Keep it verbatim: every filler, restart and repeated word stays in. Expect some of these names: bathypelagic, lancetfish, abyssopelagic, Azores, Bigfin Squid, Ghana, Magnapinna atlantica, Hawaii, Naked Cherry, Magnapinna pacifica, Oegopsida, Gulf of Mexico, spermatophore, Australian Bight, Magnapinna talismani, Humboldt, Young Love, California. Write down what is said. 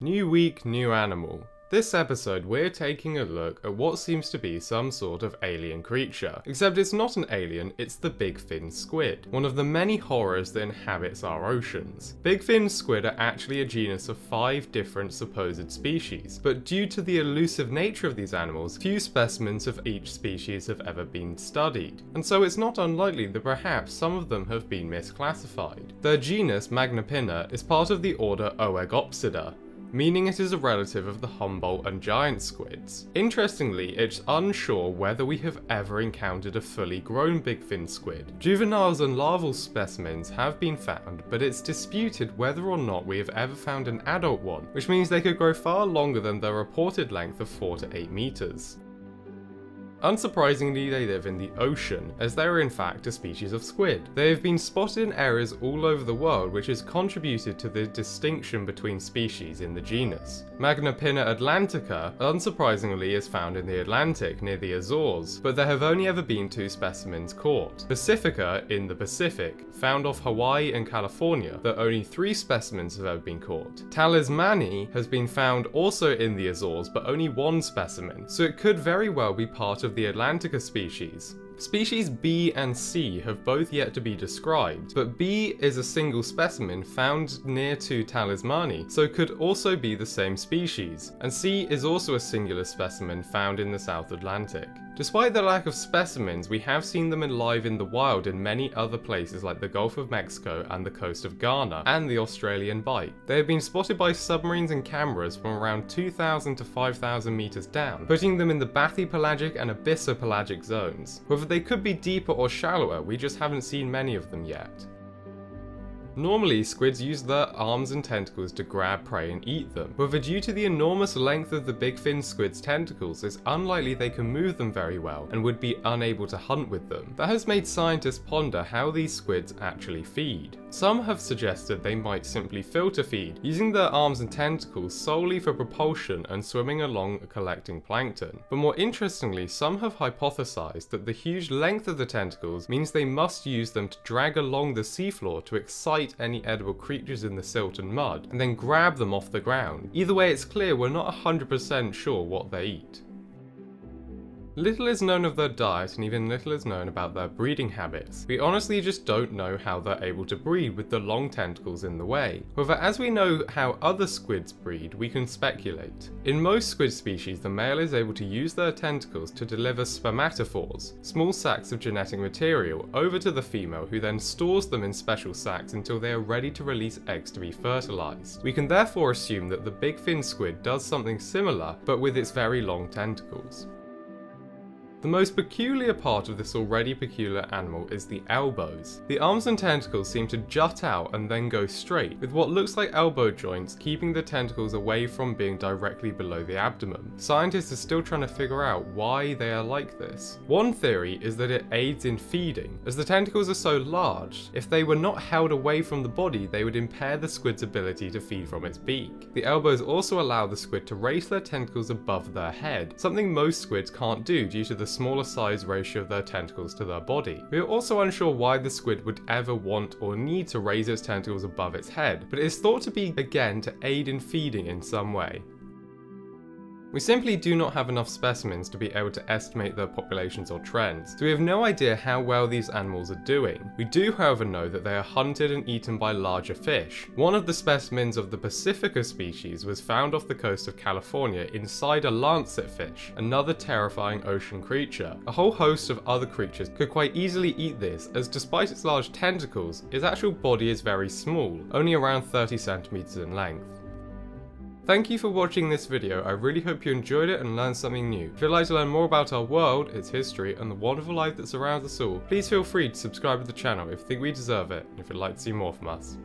New week, new animal. This episode we're taking a look at what seems to be some sort of alien creature. Except it's not an alien, it's the bigfin squid, one of the many horrors that inhabits our oceans. Bigfin squid are actually a genus of five different supposed species, but due to the elusive nature of these animals, few specimens of each species have ever been studied, and so it's not unlikely that perhaps some of them have been misclassified. Their genus Magnapinna is part of the order Oegopsida, meaning it is a relative of the Humboldt and giant squids. Interestingly, it's unsure whether we have ever encountered a fully grown bigfin squid. Juveniles and larval specimens have been found, but it's disputed whether or not we have ever found an adult one, which means they could grow far longer than their reported length of four to eight meters. Unsurprisingly, they live in the ocean, as they are in fact a species of squid. They have been spotted in areas all over the world, which has contributed to the distinction between species in the genus. Magnapinna atlantica, unsurprisingly, is found in the Atlantic near the Azores, but there have only ever been two specimens caught. Pacifica in the Pacific, found off Hawaii and California, though only three specimens have ever been caught. Talismani has been found also in the Azores, but only one specimen, so it could very well be part of of the Atlantica species. Species B and C have both yet to be described, but B is a single specimen found near to Talismani, so could also be the same species, and C is also a singular specimen found in the South Atlantic. Despite the lack of specimens, we have seen them alive in the wild in many other places like the Gulf of Mexico and the coast of Ghana, and the Australian Bight. They have been spotted by submarines and cameras from around two thousand to five thousand meters down, putting them in the bathypelagic and abyssopelagic zones. Whether they could be deeper or shallower, we just haven't seen many of them yet. Normally, squids use their arms and tentacles to grab prey and eat them, but due to the enormous length of the bigfin squid's tentacles, it's unlikely they can move them very well and would be unable to hunt with them. That has made scientists ponder how these squids actually feed. Some have suggested they might simply filter feed, using their arms and tentacles solely for propulsion and swimming along collecting plankton. But more interestingly, some have hypothesized that the huge length of the tentacles means they must use them to drag along the seafloor to excite any edible creatures in the silt and mud, and then grab them off the ground. Either way, it's clear we're not one hundred percent sure what they eat. Little is known of their diet, and even little is known about their breeding habits. We honestly just don't know how they're able to breed with the long tentacles in the way. However, as we know how other squids breed, we can speculate. In most squid species, the male is able to use their tentacles to deliver spermatophores, small sacs of genetic material, over to the female, who then stores them in special sacs until they are ready to release eggs to be fertilized. We can therefore assume that the bigfin squid does something similar, but with its very long tentacles. The most peculiar part of this already peculiar animal is the elbows. The arms and tentacles seem to jut out and then go straight, with what looks like elbow joints keeping the tentacles away from being directly below the abdomen. Scientists are still trying to figure out why they are like this. One theory is that it aids in feeding. As the tentacles are so large, if they were not held away from the body, they would impair the squid's ability to feed from its beak. The elbows also allow the squid to raise their tentacles above their head, something most squids can't do due to the smaller size ratio of their tentacles to their body. We are also unsure why the squid would ever want or need to raise its tentacles above its head, but it is thought to be, again, to aid in feeding in some way. We simply do not have enough specimens to be able to estimate their populations or trends, so we have no idea how well these animals are doing. We do, however, know that they are hunted and eaten by larger fish. One of the specimens of the Pacifica species was found off the coast of California inside a lancetfish, another terrifying ocean creature. A whole host of other creatures could quite easily eat this, as despite its large tentacles, its actual body is very small, only around thirty centimeters in length. Thank you for watching this video, I really hope you enjoyed it and learned something new. If you'd like to learn more about our world, its history, and the wonderful life that surrounds us all, please feel free to subscribe to the channel if you think we deserve it, and if you'd like to see more from us.